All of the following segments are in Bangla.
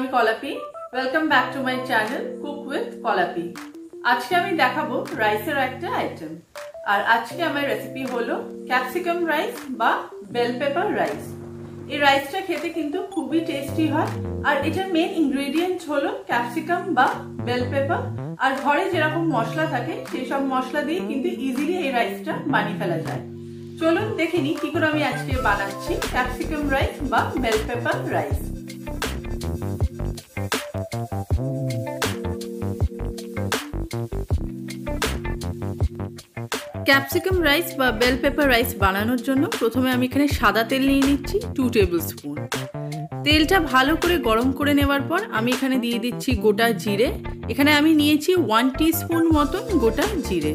আমি Kalapi, welcome back to my channel cook with Kalapi. আজকে আমি দেখাবো রাইসের একটা আইটেম, আর আজকে আমার রেসিপি হলো ক্যাপসিকাম রাইস বা বেল পেপার রাইস। এই রাইসটা খেতে কিন্তু খুবই টেস্টি হয়, আর এটার মেন ইনগ্রেডিয়েন্ট হলো ক্যাপসিকাম বা বেল পেপার। আর ঘরে যেরকম মশলা থাকে সেই সব মশলা দিয়ে কিন্তু ইজিলি এই রাইসটা বানিয়ে ফেলা যায়। চলুন দেখে নিই কি করে আমি আজকে বানাচ্ছি ক্যাপসিকাম রাইস বা bell pepper rice. Capsicum rice বা বেল পেপার রাইস বানানোর জন্য প্রথমে আমি এখানে সাদা তেল নিয়ে নিচ্ছি 2 টেবিল স্পুন। তেলটা ভালো করে গরম করে নেওয়ার পর আমি এখানে দিয়ে দিচ্ছি গোটা জিরে। এখানে আমি নিয়েছি 1 টিস্পুন মতন গোটা জিরে।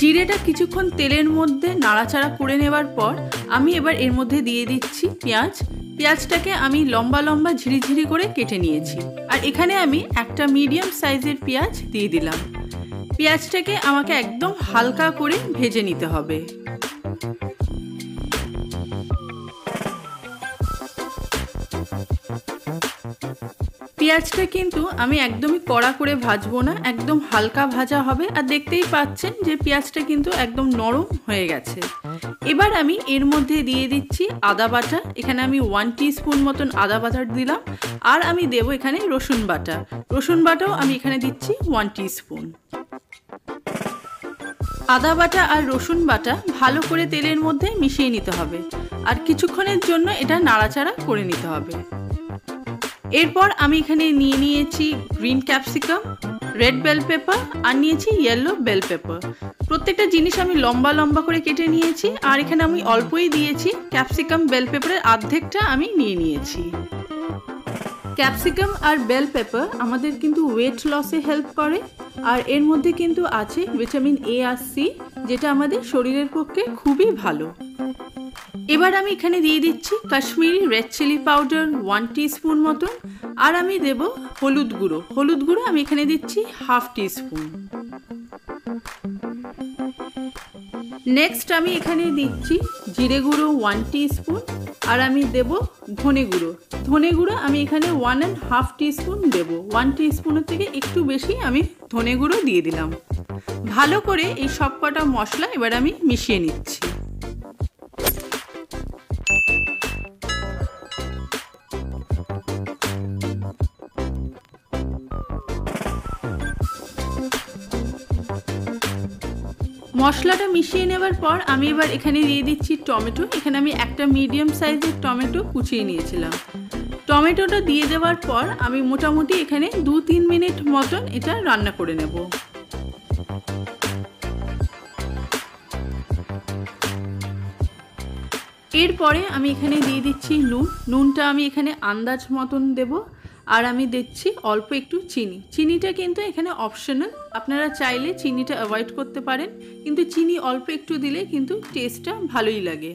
জিরেটা কিছুক্ষণ তেলের মধ্যে নাড়াচাড়া করে নেওয়ার পর আমি এবার এর মধ্যে দিয়ে দিচ্ছি পেঁয়াজ। পেঁয়াজটাকে আমি লম্বা লম্বা ঝিরিঝিরি করে কেটে নিয়েছি, আর এখানে আমি একটা মিডিয়াম সাইজের পেঁয়াজ দিয়ে দিলাম। পেঁয়াজটাকে আমাকে একদম হালকা করে ভেজে নিতে হবে। পেঁয়াজটা কিন্তু আমি একদমই কড়া করে ভাজবো না, একদম হালকা ভাজা হবে। আর দেখতেই পাচ্ছেন যে পেঁয়াজটা কিন্তু একদম নরম হয়ে গেছে। এবার আমি এর মধ্যে দিয়ে দিচ্ছি আদা বাটা। এখানে আমি 1 টিস্পুন মতন আদা বাটা দিলাম। আর আমি দেবো এখানে রসুন বাটা। রসুন বাটাও আমি এখানে দিচ্ছি 1 টিস্পুন। আদা বাটা আর রসুন বাটা ভালো করে তেলের মধ্যে মিশিয়ে নিতে হবে, আর কিছুক্ষণের জন্য এটা নাড়াচাড়া করে নিতে হবে। এরপর আমি এখানে নিয়ে নিয়েছি green capsicum, red bell pepper আর নিয়েছি ইয়েলো বেল পেপার। প্রত্যেকটা জিনিস আমি লম্বা লম্বা করে কেটে নিয়েছি, আর এখানে আমি অল্পই দিয়েছি। ক্যাপসিকাম বেল পেপারের অর্ধেকটা আমি নিয়ে নিয়েছি। ক্যাপসিকাম আর বেল পেপার আমাদের কিন্তু ওয়েট লসে হেল্প করে, আর এর মধ্যে কিন্তু আছে ভিটামিন এ আর সি, যেটা আমাদের শরীরের পক্ষে খুবই ভালো। এবার আমি এখানে দিয়ে দিচ্ছি Kashmiri red chilli powder 1 teaspoon মতন, আর আমি দেব হলুদ গুঁড়ো। হলুদ গুঁড়ো আমি এখানে দিচ্ছি 1/2 টিস্পুন। নেক্সট আমি এখানে দিচ্ছি জিরে গুঁড়ো 1 টিস্পুন, আর আমি দেব ধনে গুঁড়ো। ধনে গুঁড়ো আমি এখানে 1.5 টিস্পুন দেবো। 1 টিস্পুনের থেকে একটু বেশি আমি ধনে গুঁড়ো দিয়ে দিলাম। ভালো করে এই সব কটা মশলা এবার আমি মিশিয়ে নিচ্ছি। মশলাটা মিশিয়ে নেবার পর আমি এবার এখানে দিয়ে দিচ্ছি টমেটো। এখানে আমি একটা মিডিয়াম সাইজের টমেটো কুচিয়ে নিয়েছিলাম। টমেটোটা দিয়ে দেওয়ার পর আমি মোটামুটি এখানে 2-3 মিনিট মতন এটা রান্না করে নেব। এরপরে আমি এখানে দিয়ে দিচ্ছি নুন। নুনটা আমি এখানে আন্দাজ মতন দেব, আর আমি দিচ্ছি অল্প একটু চিনি। চিনিটা কিন্তু এখানে অপশনাল, আপনারা চাইলে চিনিটা অ্যাভয়েড করতে পারেন, কিন্তু চিনি অল্প একটু দিলে কিন্তু টেস্টটা ভালোই লাগে।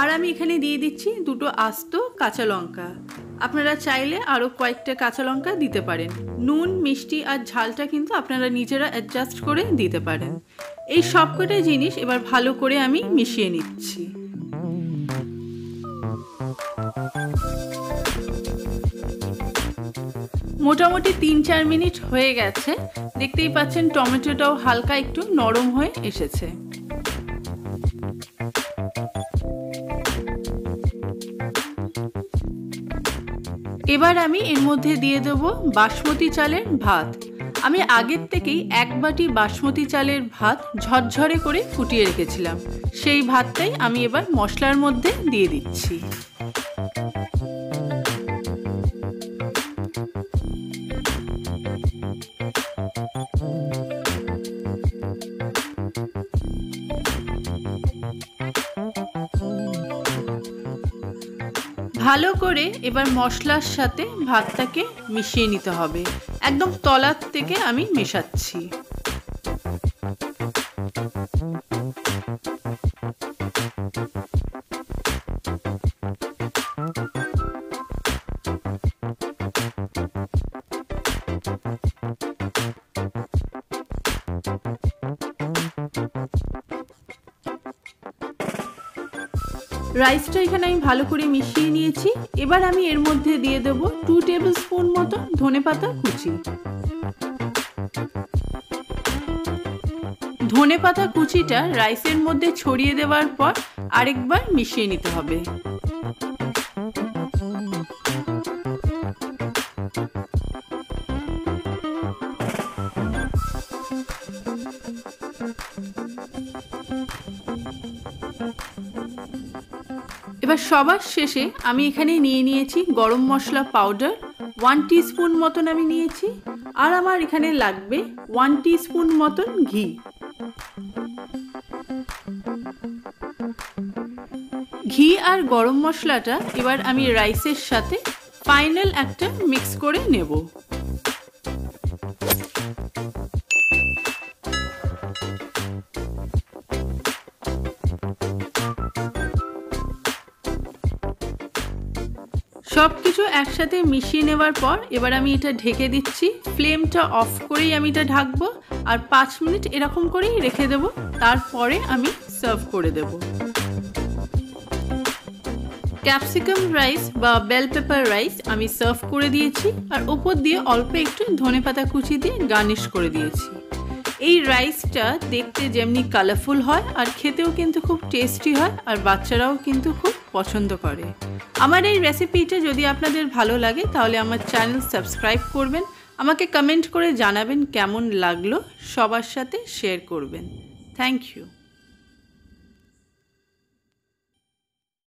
আর আমি এখানে দিয়ে দিচ্ছি 2 আস্ত কাঁচা লঙ্কা। আপনারা চাইলে আরও কয়েকটা কাঁচা লঙ্কা দিতে পারেন। নুন, মিষ্টি আর ঝালটা কিন্তু আপনারা নিজেরা অ্যাডজাস্ট করে দিতে পারেন। এই সবকটা জিনিস এবার ভালো করে আমি মিশিয়ে নিচ্ছি। মোটামুটি 3-4 মিনিট হয়ে গেছে। দেখতেই পাচ্ছেন টমেটোটাও হালকা একটু নরম হয়ে এসেছে। এবার আমি এর মধ্যে দিয়ে দেব বাসমতি চালের ভাত। আমি আগের থেকেই 1 বাটি বাসমতি চালের ভাত ঝরঝরে করে ফুটিয়ে রেখেছিলাম। সেই ভাতটাই আমি এবার মশলার মধ্যে দিয়ে দিচ্ছি। ভালো করে এবার মশলার সাথে ভাতটাকে মিশিয়ে নিতে হবে। একদম তলার থেকে আমি মেশাচ্ছি। রাইসটা এখানে আমি ভালো করে মিশিয়ে নিয়েছি। এবার আমি এর মধ্যে দিয়ে দেব 2 টেবিলস্পুন মতো ধনেপাতা কুচি। ধনেপাতা কুচিটা রাইসের মধ্যে ছড়িয়ে দেওয়ার পর আরেকবার মিশিয়ে নিতে হবে। এবার সবার শেষে আমি এখানে নিয়ে নিয়েছি গরম মশলা পাউডার 1 টিস্পুন মতন আমি নিয়েছি, আর আমার এখানে লাগবে 1 টিস্পুন মতন ঘি। ঘি আর গরম মশলাটা এবার আমি রাইসের সাথে ফাইনাল একটা মিক্স করে নেব। সব কিছু একসাথে মিশিয়ে নেওয়ার পর এবার আমি এটা ঢেকে দিচ্ছি। ফ্লেমটা অফ করেই আমি এটা ঢাকবো আর 5 মিনিট এরকম করেই রেখে দেব, তারপরে আমি সার্ভ করে দেব। ক্যাপসিকাম রাইস বা বেল পেপার রাইস আমি সার্ভ করে দিয়েছি আর উপর দিয়ে অল্প একটু ধনেপাতা কুচি দিয়ে গার্নিশ করে দিয়েছি। এই রাইসটা দেখতে যেমনি কালারফুল হয় আর খেতেও কিন্তু খুব টেস্টি হয়, আর বাচ্চারাও কিন্তু খুব পছন্দ করে। আমার এই রেসিপিটা যদি আপনাদের ভালো লাগে তাহলে আমার চ্যানেল সাবস্ক্রাইব করবেন, আমাকে কমেন্ট করে জানাবেন কেমন লাগলো, সবার সাথে শেয়ার করবেন। Thank you.